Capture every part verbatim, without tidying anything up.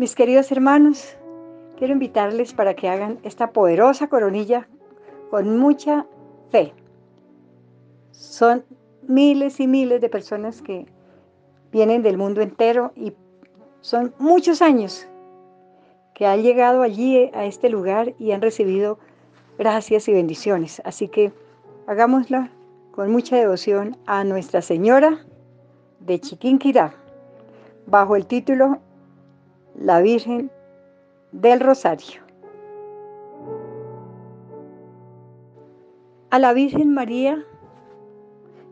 Mis queridos hermanos, quiero invitarles para que hagan esta poderosa coronilla con mucha fe. Son miles y miles de personas que vienen del mundo entero y son muchos años que han llegado allí a este lugar y han recibido gracias y bendiciones. Así que hagámosla con mucha devoción a Nuestra Señora de Chiquinquirá, bajo el título La Virgen del Rosario. A la Virgen María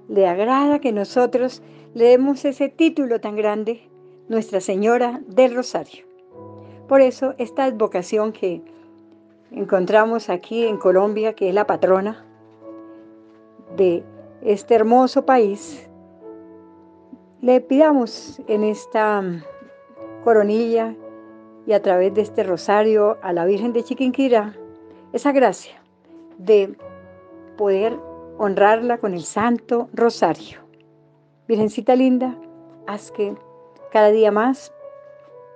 le agrada que nosotros le demos ese título tan grande, Nuestra Señora del Rosario. Por eso esta advocación que encontramos aquí en Colombia, que es la patrona de este hermoso país, le pidamos en esta coronilla y a través de este rosario a la Virgen de Chiquinquirá esa gracia de poder honrarla con el Santo Rosario. Virgencita linda, haz que cada día más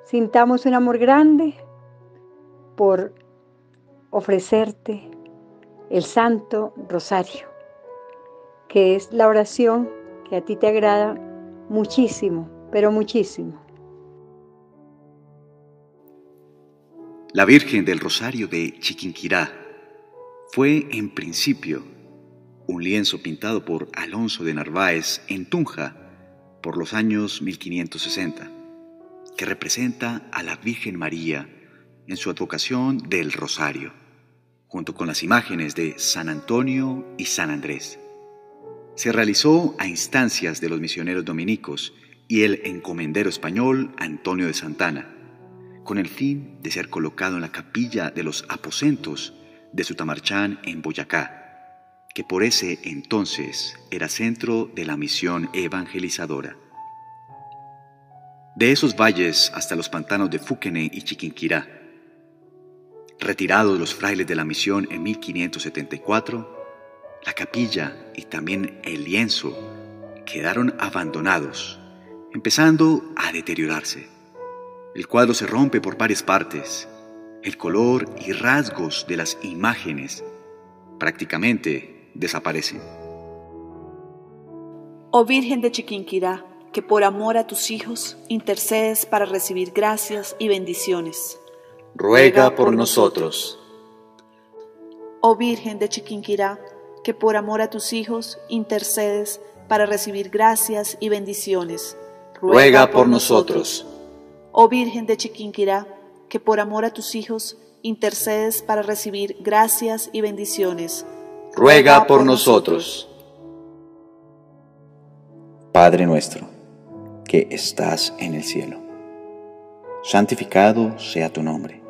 sintamos un amor grande por ofrecerte el Santo Rosario, que es la oración que a ti te agrada muchísimo, pero muchísimo. La Virgen del Rosario de Chiquinquirá fue en principio un lienzo pintado por Alonso de Narváez en Tunja por los años mil quinientos sesenta, que representa a la Virgen María en su advocación del Rosario, junto con las imágenes de San Antonio y San Andrés. Se realizó a instancias de los misioneros dominicos y el encomendero español Antonio de Santana, con el fin de ser colocado en la capilla de los aposentos de Sutamarchán en Boyacá, que por ese entonces era centro de la misión evangelizadora. De esos valles hasta los pantanos de Fúquene y Chiquinquirá, retirados los frailes de la misión en mil quinientos setenta y cuatro, la capilla y también el lienzo quedaron abandonados, empezando a deteriorarse. El cuadro se rompe por varias partes. El color y rasgos de las imágenes prácticamente desaparecen. Oh Virgen de Chiquinquirá, que por amor a tus hijos intercedes para recibir gracias y bendiciones, ruega, ruega por, por nosotros. Oh Virgen de Chiquinquirá, que por amor a tus hijos intercedes para recibir gracias y bendiciones, ruega, ruega por, por nosotros. Oh Virgen de Chiquinquirá, que por amor a tus hijos intercedes para recibir gracias y bendiciones, ruega por nosotros. Padre nuestro, que estás en el cielo, santificado sea tu nombre.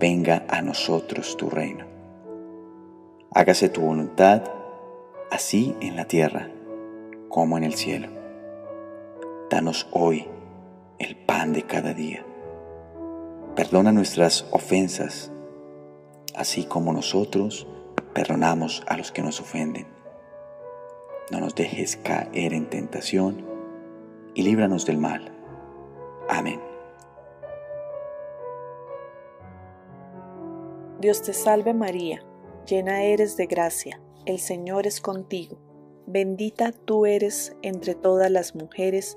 Venga a nosotros tu reino. Hágase tu voluntad, así en la tierra como en el cielo. Danos hoy el pan de cada día. Perdona nuestras ofensas, así como nosotros perdonamos a los que nos ofenden. No nos dejes caer en tentación y líbranos del mal. Amén. Dios te salve María, llena eres de gracia, el Señor es contigo. Bendita tú eres entre todas las mujeres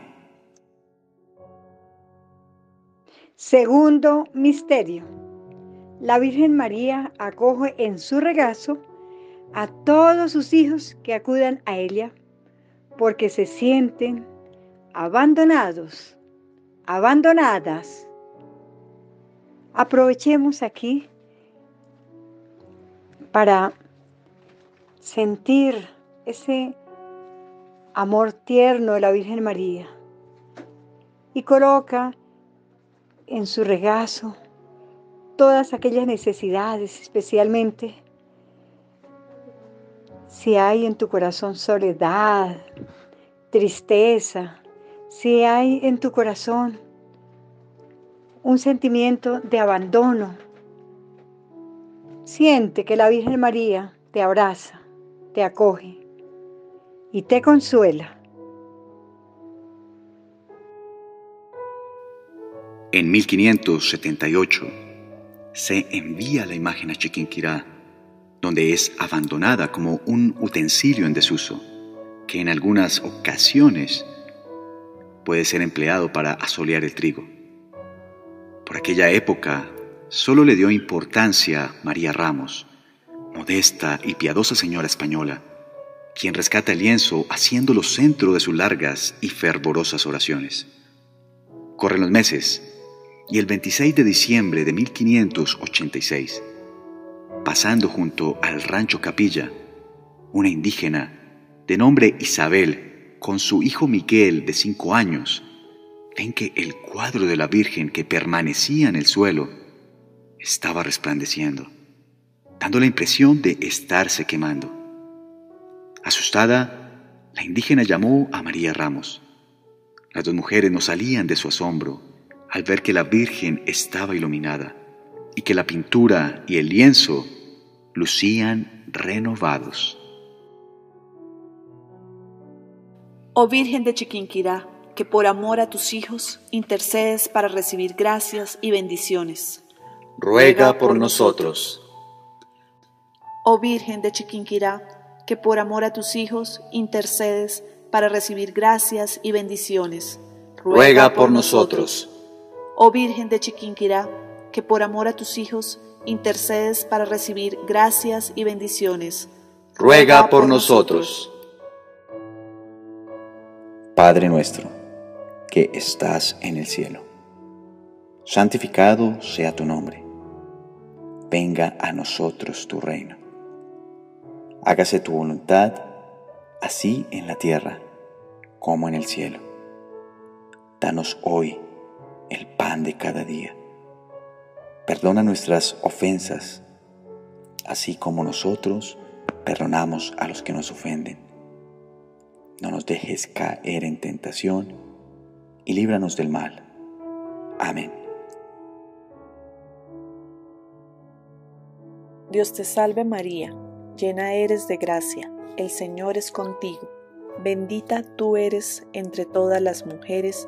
Segundo misterio. La Virgen María acoge en su regazo a todos sus hijos que acudan a ella porque se sienten abandonados, abandonadas. Aprovechemos aquí para sentir ese amor tierno de la Virgen María y coloca en su regazo todas aquellas necesidades, especialmente si hay en tu corazón soledad, tristeza, si hay en tu corazón un sentimiento de abandono. Siente que la Virgen María te abraza, te acoge y te consuela. En mil quinientos setenta y ocho se envía la imagen a Chiquinquirá, donde es abandonada como un utensilio en desuso, que en algunas ocasiones puede ser empleado para asolear el trigo. Por aquella época solo le dio importancia María Ramos, modesta y piadosa señora española, quien rescata el lienzo haciéndolo centro de sus largas y fervorosas oraciones. Corren los meses, y el veintiséis de diciembre de mil quinientos ochenta y seis, pasando junto al rancho Capilla, una indígena de nombre Isabel, con su hijo Miguel de cinco años, ven que el cuadro de la Virgen que permanecía en el suelo estaba resplandeciendo, dando la impresión de estarse quemando. Asustada, la indígena llamó a María Ramos. Las dos mujeres no salían de su asombro al ver que la Virgen estaba iluminada y que la pintura y el lienzo lucían renovados. Oh Virgen de Chiquinquirá, que por amor a tus hijos intercedes para recibir gracias y bendiciones, ruega por nosotros. Oh Virgen de Chiquinquirá, que por amor a tus hijos intercedes para recibir gracias y bendiciones, ruega por nosotros. Oh Virgen de Chiquinquirá, que por amor a tus hijos intercedes para recibir gracias y bendiciones, ruega por nosotros. Padre nuestro, que estás en el cielo, santificado sea tu nombre. Venga a nosotros tu reino. Hágase tu voluntad, así en la tierra como en el cielo. Danos hoy el pan de cada día. Perdona nuestras ofensas, así como nosotros perdonamos a los que nos ofenden. No nos dejes caer en tentación y líbranos del mal. Amén. Dios te salve María, llena eres de gracia, el Señor es contigo. Bendita tú eres entre todas las mujeres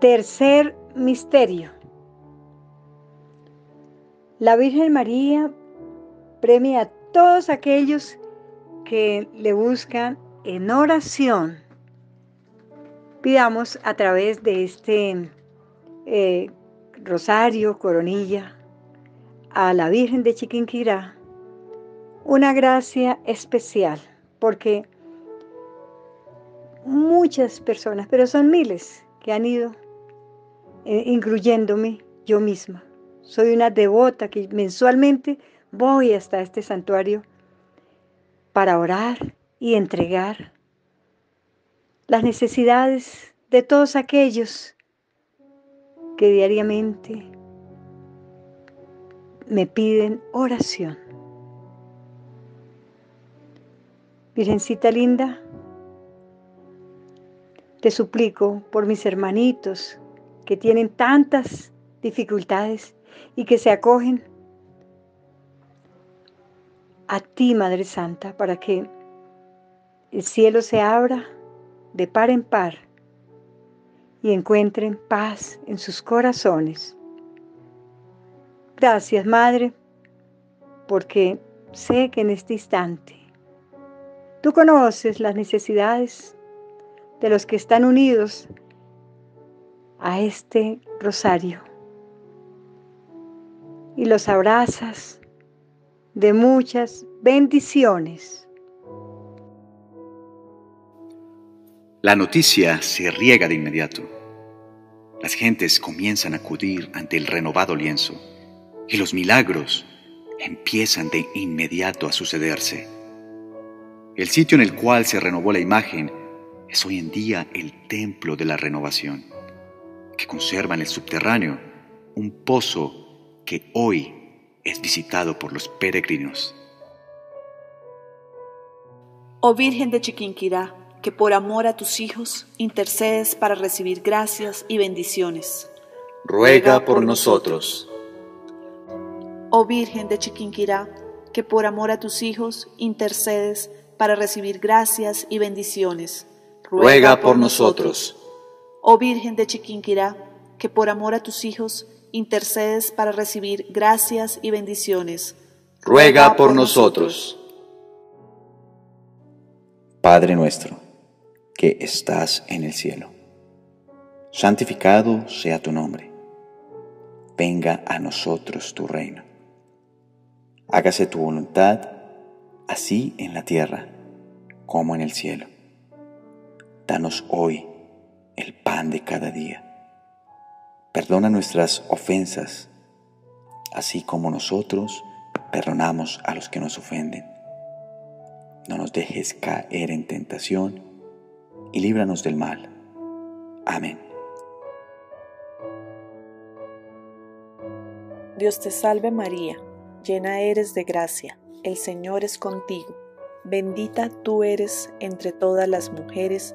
Tercer misterio. La Virgen María premia a todos aquellos que le buscan en oración. Pidamos a través de este eh, rosario, coronilla, a la Virgen de Chiquinquirá una gracia especial, porque muchas personas, pero son miles, que han ido incluyéndome yo misma. Soy una devota que mensualmente voy hasta este santuario para orar y entregar las necesidades de todos aquellos que diariamente me piden oración. Virgencita linda, te suplico por mis hermanitos que tienen tantas dificultades y que se acogen a ti, Madre Santa, para que el cielo se abra de par en par y encuentren paz en sus corazones. Gracias, Madre, porque sé que en este instante tú conoces las necesidades de los que están unidos a este rosario. y los abrazas de muchas bendiciones. La noticia se riega de inmediato. Las gentes comienzan a acudir ante el renovado lienzo y los milagros empiezan de inmediato a sucederse. El sitio en el cual se renovó la imagen es hoy en día el Templo de la Renovación, que conserva en el subterráneo un pozo que hoy es visitado por los peregrinos. Oh Virgen de Chiquinquirá, que por amor a tus hijos intercedes para recibir gracias y bendiciones, ruega por nosotros. Oh Virgen de Chiquinquirá, que por amor a tus hijos intercedes para recibir gracias y bendiciones, ruega por nosotros. Oh Virgen de Chiquinquirá, que por amor a tus hijos intercedes para recibir gracias y bendiciones, ruega por nosotros. Padre nuestro, que estás en el cielo, santificado sea tu nombre. Venga a nosotros tu reino. Hágase tu voluntad, así en la tierra como en el cielo. Danos hoy el pan de cada día. Perdona nuestras ofensas, así como nosotros perdonamos a los que nos ofenden. No nos dejes caer en tentación y líbranos del mal. Amén. Dios te salve María, llena eres de gracia. El Señor es contigo, bendita tú eres entre todas las mujeres,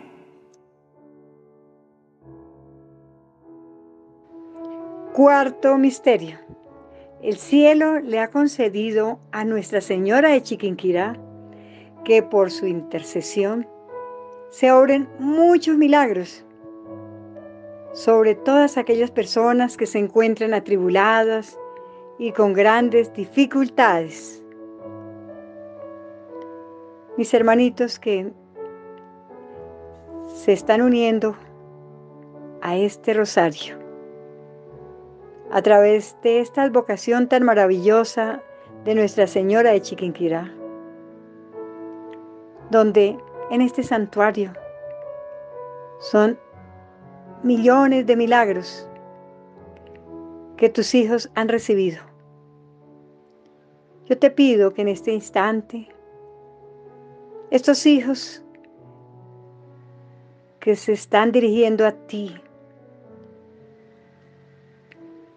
Cuarto misterio. El cielo le ha concedido a Nuestra Señora de Chiquinquirá que por su intercesión se obren muchos milagros sobre todas aquellas personas que se encuentran atribuladas y con grandes dificultades. Mis hermanitos que se están uniendo a este rosario, a través de esta advocación tan maravillosa de Nuestra Señora de Chiquinquirá, donde en este santuario son millones de milagros que tus hijos han recibido. Yo te pido que en este instante estos hijos que se están dirigiendo a ti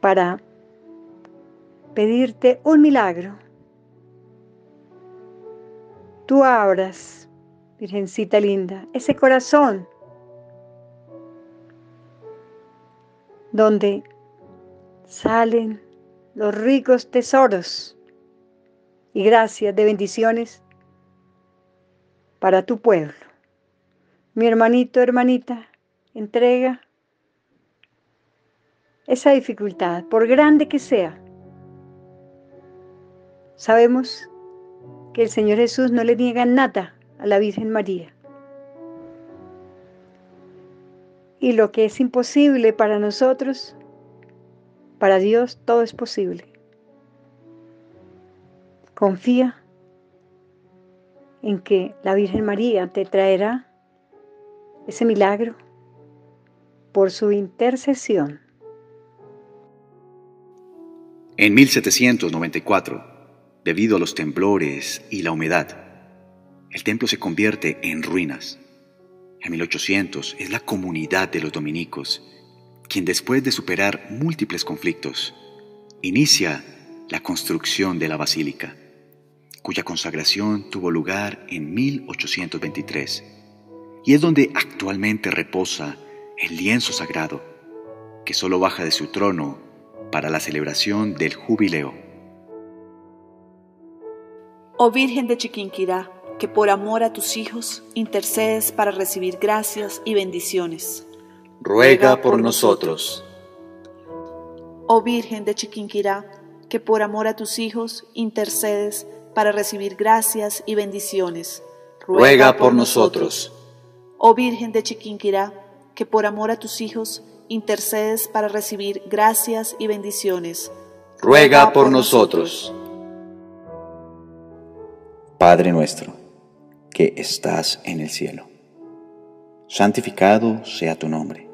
para pedirte un milagro, tú abras, Virgencita linda, ese corazón donde salen los ricos tesoros y gracias de bendiciones para tu pueblo. Mi hermanito, hermanita, entrega esa dificultad, por grande que sea. Sabemos que el Señor Jesús no le niega nada a la Virgen María. Y lo que es imposible para nosotros, para Dios todo es posible. Confía en que la Virgen María te traerá ese milagro por su intercesión. En mil setecientos noventa y cuatro, debido a los temblores y la humedad, el templo se convierte en ruinas. En mil ochocientos es la comunidad de los dominicos, quien después de superar múltiples conflictos, inicia la construcción de la basílica, cuya consagración tuvo lugar en mil ochocientos veintitrés, y es donde actualmente reposa el lienzo sagrado, que solo baja de su trono para la celebración del jubileo. Oh Virgen de Chiquinquirá, que por amor a tus hijos intercedes para recibir gracias y bendiciones, ruega por nosotros. Oh Virgen de Chiquinquirá, que por amor a tus hijos intercedes para recibir gracias y bendiciones, ruega por nosotros. Oh Virgen de Chiquinquirá, que por amor a tus hijos intercedes para recibir gracias y bendiciones, ruega por nosotros. Padre nuestro, que estás en el cielo, santificado sea tu nombre.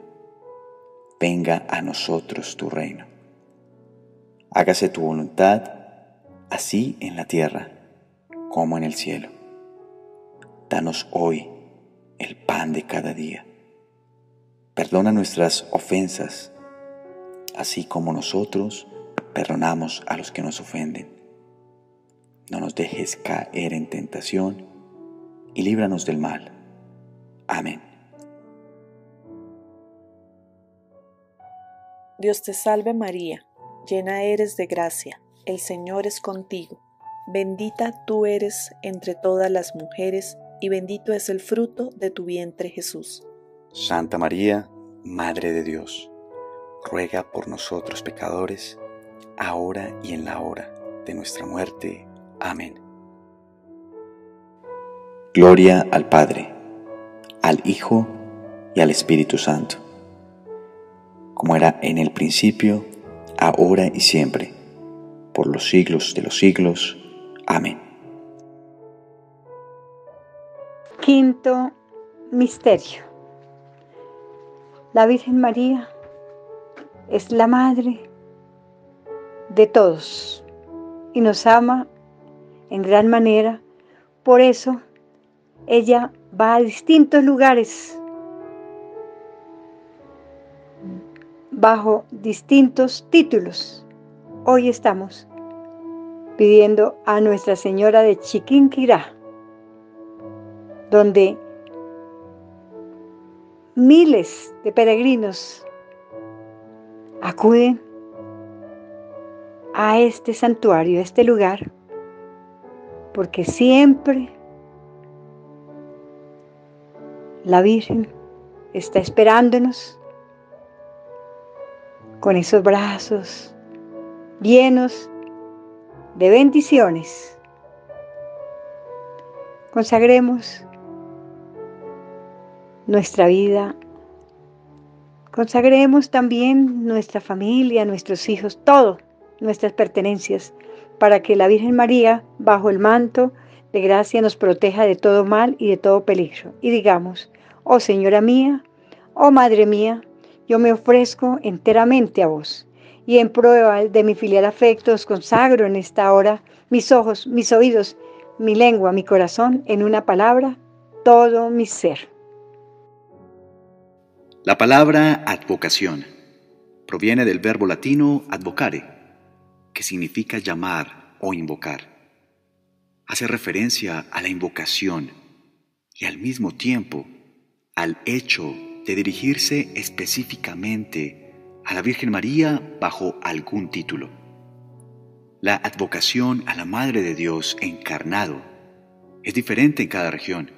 Venga a nosotros tu reino. Hágase tu voluntad, así en la tierra como en el cielo. Danos hoy el pan de cada día. Perdona nuestras ofensas, así como nosotros perdonamos a los que nos ofenden. No nos dejes caer en tentación y líbranos del mal. Amén. Dios te salve María, llena eres de gracia, el Señor es contigo. Bendita tú eres entre todas las mujeres, y bendito es el fruto de tu vientre Jesús. Santa María, Madre de Dios, ruega por nosotros pecadores, ahora y en la hora de nuestra muerte. Amén. Gloria al Padre, al Hijo y al Espíritu Santo, como era en el principio, ahora y siempre, por los siglos de los siglos. Amén. Quinto misterio. La Virgen María es la madre de todos y nos ama en gran manera. Por eso ella va a distintos lugares, bajo distintos títulos. Hoy estamos pidiendo a Nuestra Señora de Chiquinquirá, donde miles de peregrinos acuden a este santuario, a este lugar, porque siempre la Virgen está esperándonos con esos brazos llenos de bendiciones. Consagremos nuestra vida, consagremos también nuestra familia, nuestros hijos, todo, nuestras pertenencias, para que la Virgen María, bajo el manto de gracia, nos proteja de todo mal y de todo peligro. Y digamos: oh Señora mía, oh Madre mía, yo me ofrezco enteramente a vos, y en prueba de mi filial afecto os consagro en esta hora mis ojos, mis oídos, mi lengua, mi corazón, en una palabra, todo mi ser. La palabra advocación proviene del verbo latino advocare, que significa llamar o invocar. Hace referencia a la invocación y al mismo tiempo al hecho de dirigirse específicamente a la Virgen María bajo algún título. La advocación a la Madre de Dios encarnado es diferente en cada región,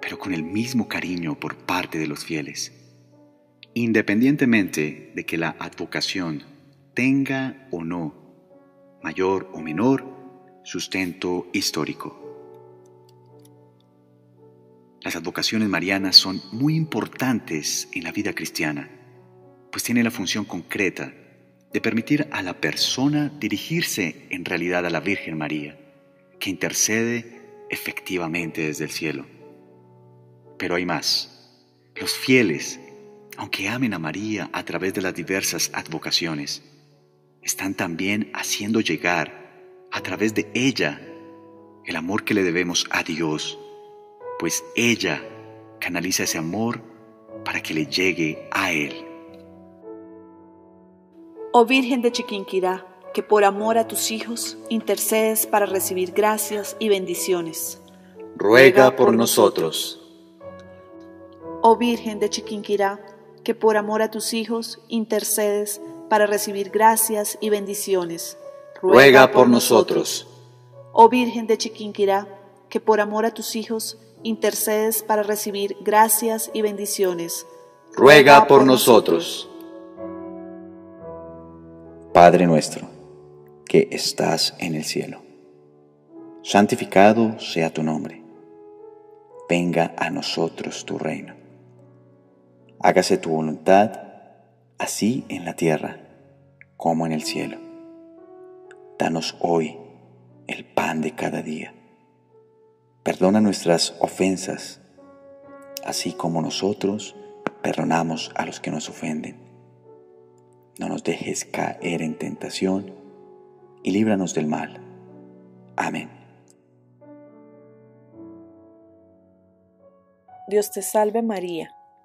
pero con el mismo cariño por parte de los fieles. Independientemente de que la advocación tenga o no, mayor o menor, sustento histórico. Las advocaciones marianas son muy importantes en la vida cristiana, pues tienen la función concreta de permitir a la persona dirigirse en realidad a la Virgen María, que intercede efectivamente desde el cielo. Pero hay más. Los fieles, aunque amen a María a través de las diversas advocaciones, están también haciendo llegar a través de ella el amor que le debemos a Dios, pues ella canaliza ese amor para que le llegue a Él. Oh Virgen de Chiquinquirá, que por amor a tus hijos intercedes para recibir gracias y bendiciones, ruega por nosotros. Oh Virgen de Chiquinquirá, que por amor a tus hijos intercedes para recibir gracias y bendiciones, ruega por nosotros. Oh Virgen de Chiquinquirá, que por amor a tus hijos intercedes para recibir gracias y bendiciones, ruega por nosotros. Padre nuestro, que estás en el cielo, santificado sea tu nombre. Venga a nosotros tu reino. Hágase tu voluntad, así en la tierra como en el cielo. Danos hoy el pan de cada día. Perdona nuestras ofensas, así como nosotros perdonamos a los que nos ofenden. No nos dejes caer en tentación y líbranos del mal. Amén. Dios te salve María,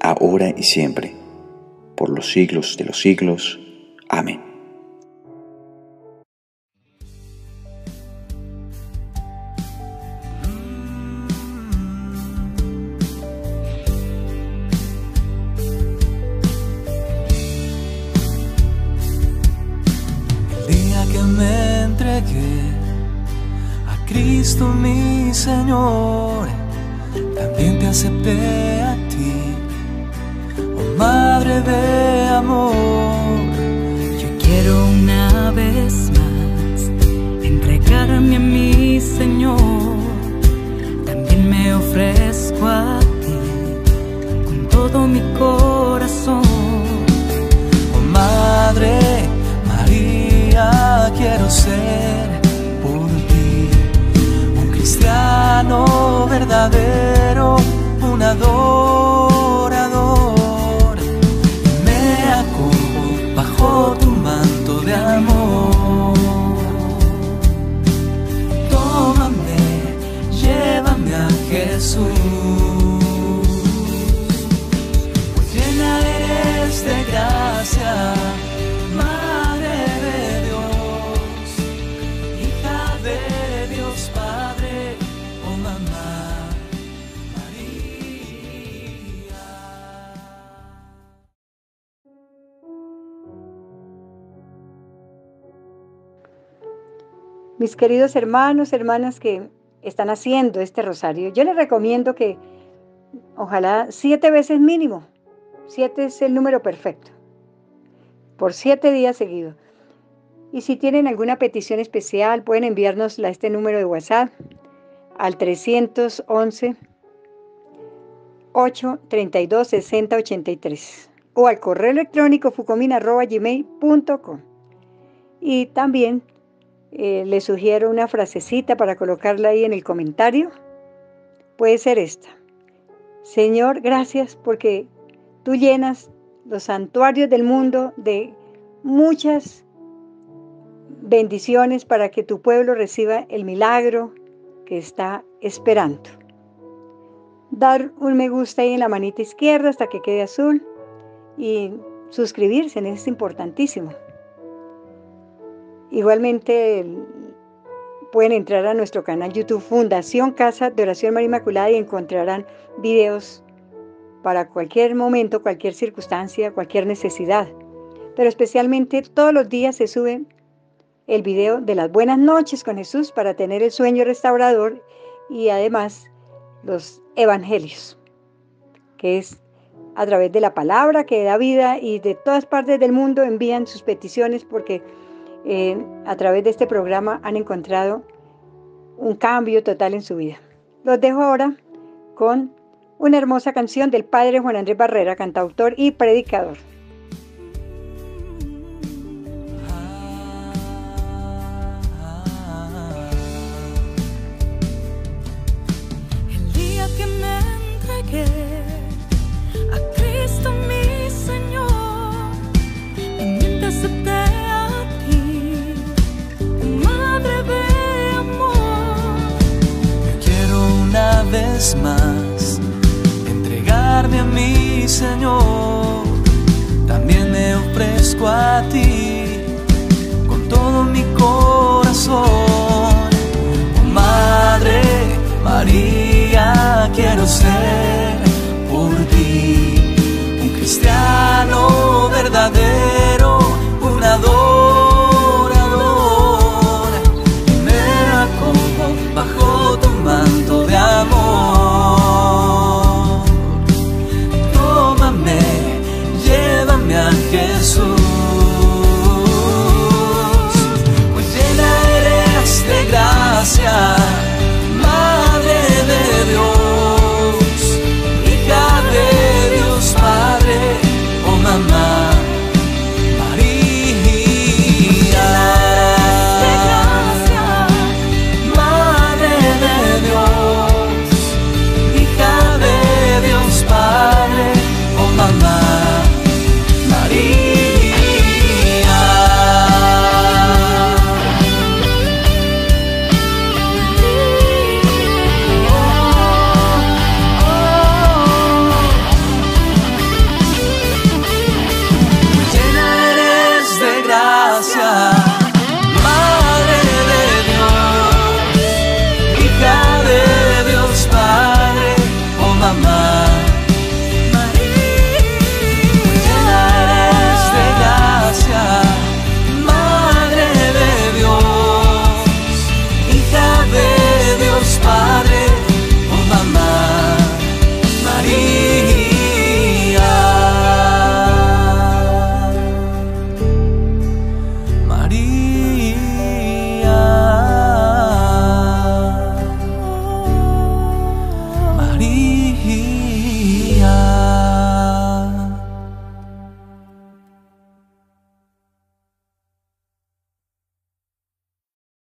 ahora y siempre, por los siglos de los siglos. Amén. El día que me entregué a Cristo mi Señor, también te acepté a ti, oh Madre de amor. Yo quiero una vez más entregarme a mi Señor, también me ofrezco a ti con todo mi corazón. Oh Madre María, quiero ser por ti un cristiano verdadero, un adorador. Me acojo bajo tu manto de amor. Tómame, llévame a Jesús, pues llena eres de gracia. Mis queridos hermanos, hermanas que están haciendo este rosario, yo les recomiendo que ojalá siete veces mínimo, siete es el número perfecto, por siete días seguidos. Y si tienen alguna petición especial, pueden enviárnosla a este número de WhatsApp, al trescientos once, ochocientos treinta y dos, sesenta ochenta y tres, o al correo electrónico fucomin arroba gmail punto com. Y también Eh, les sugiero una frasecita para colocarla ahí en el comentario. Puede ser esta: Señor, gracias porque tú llenas los santuarios del mundo de muchas bendiciones para que tu pueblo reciba el milagro que está esperando. Dar un me gusta ahí en la manita izquierda hasta que quede azul y suscribirse, es importantísimo. Igualmente pueden entrar a nuestro canal YouTube Fundación Casa de Oración María Inmaculada y encontrarán videos para cualquier momento, cualquier circunstancia, cualquier necesidad. Pero especialmente todos los días se sube el video de las buenas noches con Jesús para tener el sueño restaurador, y además los evangelios, que es a través de la palabra que da vida, y de todas partes del mundo envían sus peticiones porque Eh, a través de este programa han encontrado un cambio total en su vida. Los dejo ahora con una hermosa canción del padre Juan Andrés Barrera, cantautor y predicador. El día que me entregué a Cristo mi Señor, también te acepté. Madre de amor, ofrezco a ti con todo mi corazón. Oh, Madre María, quiero ser por ti un cristiano verdadero, un adorador. Y me acojo bajo tu manto de amor. Jesús.